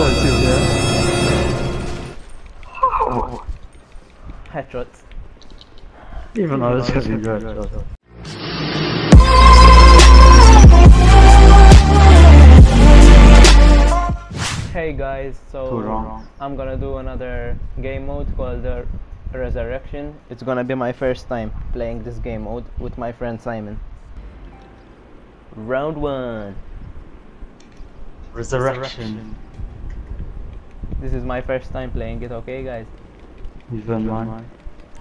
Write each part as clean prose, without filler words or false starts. one too, yeah? Oh! Headshots. Even though it's gonna be good. Hey guys, so I'm gonna do another game mode called the Resurrection. It's gonna be my first time playing this game mode with my friend Simon. Round 1. Resurrection. This is my first time playing it, okay guys? Even mine.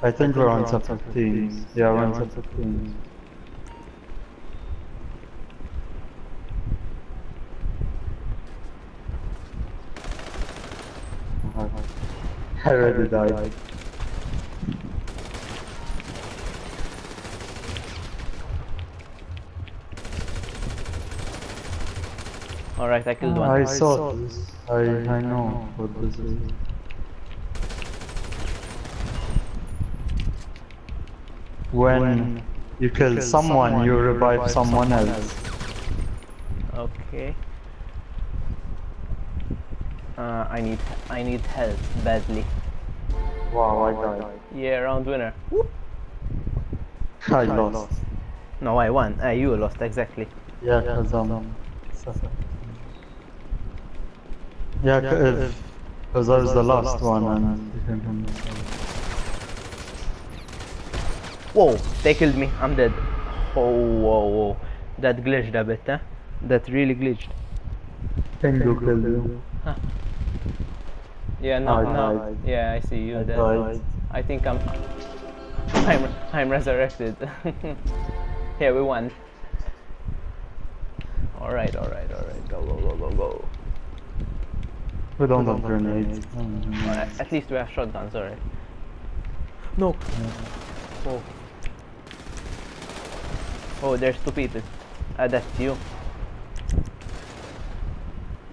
I think we're on top of teams. Yeah, we're on top of teams. I already died. Alright, I killed one. I saw this. I know what this is. When you kill someone, you revive someone else. Okay. I need help badly. Wow, I died. Yeah, round winner. Whoop. I lost. No, I won. You lost, exactly. Yeah, because yeah, because I was the last one and... Whoa, they killed me, I'm dead. Oh, whoa, whoa. That glitched a bit, huh? That really glitched. Tengu killed you. Huh. Yeah, no. Yeah, I see you dead. I think I'm resurrected. Yeah, we won. Alright, go. We don't have grenades. At least we have shotguns, alright. No! Oh. Oh, there's two people. That's you.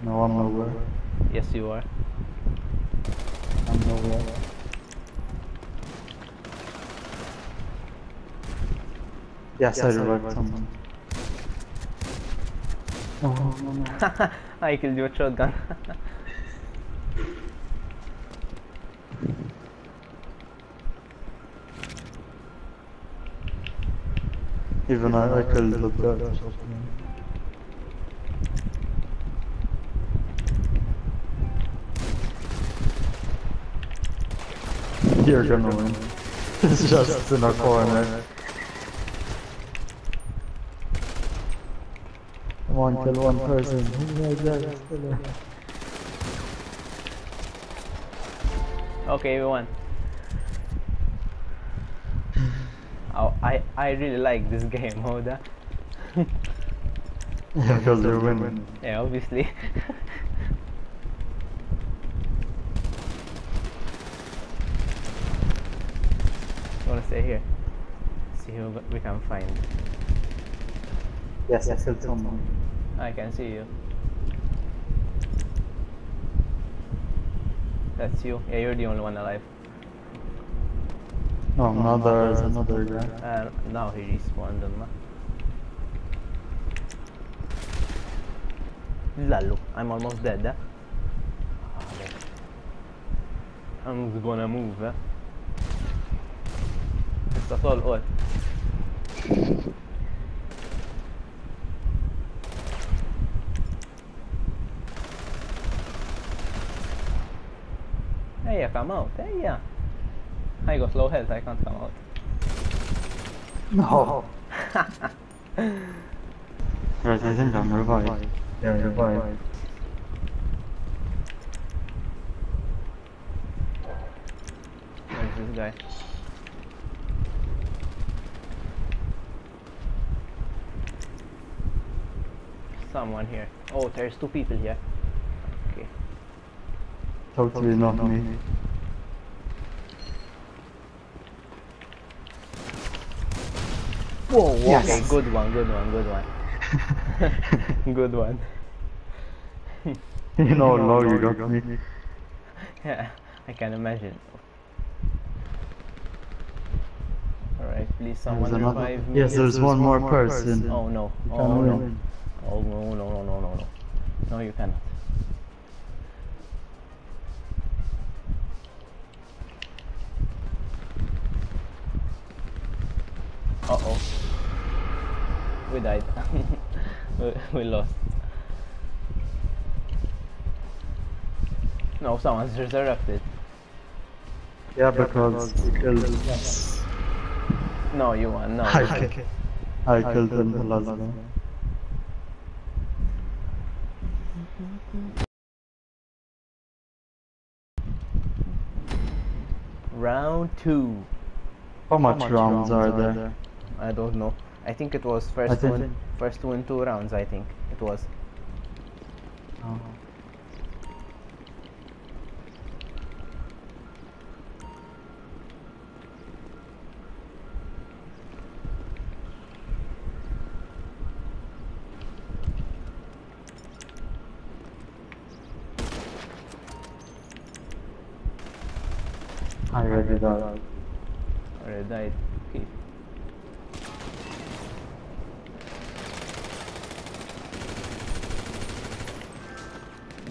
No, I'm nowhere. Yes, you are. I'm nowhere. Yes, I revived someone. No. I killed you with shotgun. Even I killed the bird. You're gonna win. It's just in a corner. Come on, kill one person. Okay, we won. Oh, I really like this game, Hoda. Yeah, because you win. Yeah, obviously. I wanna stay here. See who we can find. Yes, I killed someone. I can see you. That's you. Yeah, you're the only one alive. No, another guy. Now he respawned on me. Lalo, I'm almost dead. Eh? I'm gonna move. Eh? It's a tall oath. Hey, come out. Hey, I got low health, I can't come out. No! Right, I think I'm revived. Yeah, revived. Where's this guy? Someone here. Oh, there's two people here. Okay. Totally not me. Whoa, whoa. Yes. Okay, good one. Good one. You know, no, you got me. Yeah, I can imagine. Alright, please someone revive me. Yes, there's one more person. Oh no, oh no. Oh no, no, no, no, no, no. No, you cannot. Uh-oh. We died. we lost. No, someone's resurrected. Yeah, because we killed them. No, you won. No. I killed them the last time. Round 2. How much rounds are there? I don't know. I think it was first two rounds, I think it was. Oh. I already died. Okay.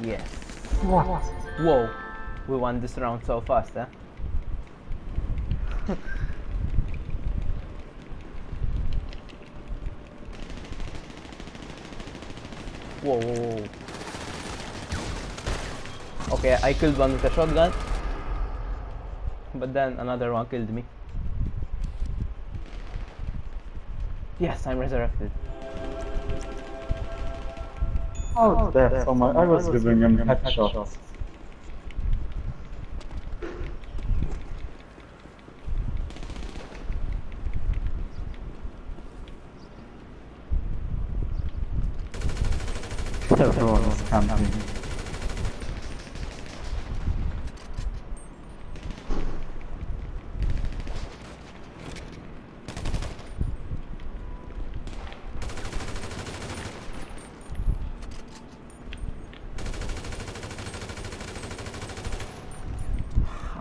Yes. What? Whoa. We won this round so fast, huh? Whoa, whoa, whoa. Okay, I killed one with a shotgun. But then another one killed me. Yes, I'm resurrected. Oh, that's my! I was giving him headshots. Everyone was camping.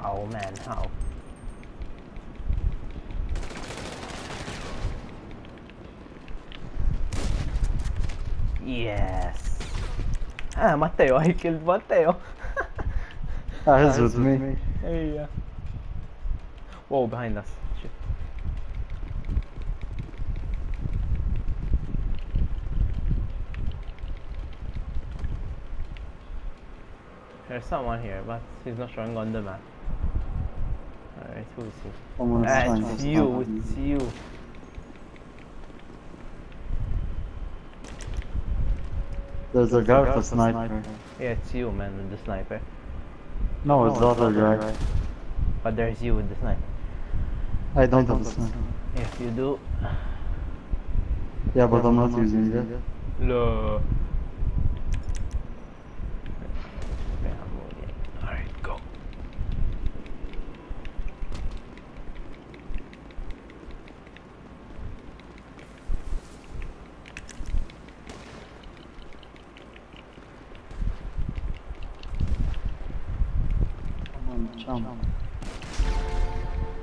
Oh man, how? Yes. Ah, Mateo, I killed Mateo. That's with me. Hey, yeah. Whoa, behind us. Shit. There's someone here, but he's not showing on the map. Alright, who is it? It's you. There's a guy with a sniper. Yeah, it's you, man, with the sniper. No, it's the other guy. Right. But there's you with the sniper. I don't have the sniper. Yes, you do. Yeah, but I'm not using it. No.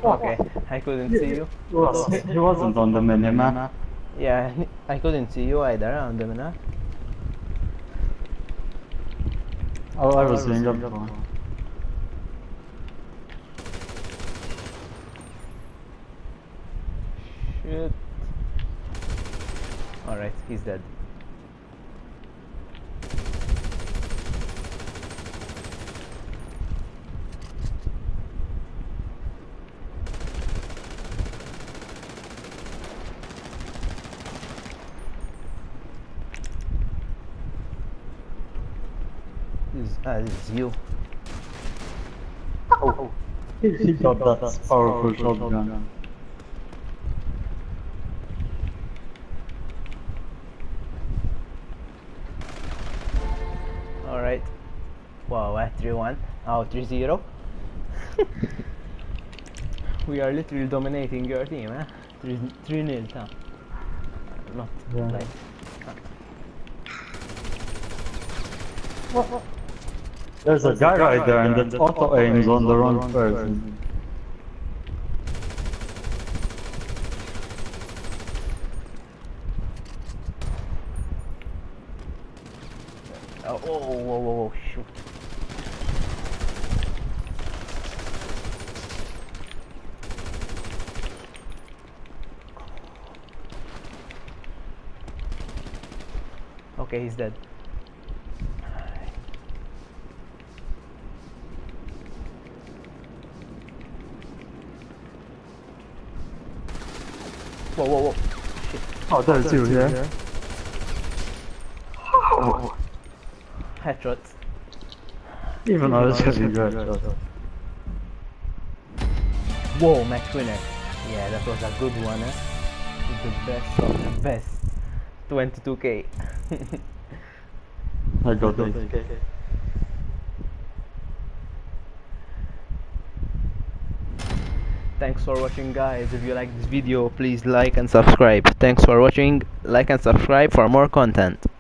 Okay, I couldn't see you. He wasn't on the minimap. Yeah, I couldn't see you either on the minimap. Oh, I was doing up one. Shit. Alright, he's dead. It's you. Oh, he got that powerful shotgun. Alright. Wow, 3-1. Oh, 3-0. We are literally dominating your team, huh? 3-0, huh? Not like. What? There's a guy right there, and that auto aims on the wrong person. Oh, whoa, shoot. Okay, he's dead. Whoa, whoa, whoa. Shit. Oh, there's you, yeah. Oh. Headshot. Even though it's heavy headshot. Whoa, match winner. Yeah, that was a good one, eh? The best of the best. 22k. I got 22k. Thanks for watching, guys. If you like this video, please like and subscribe. Thanks for watching. Like and subscribe for more content.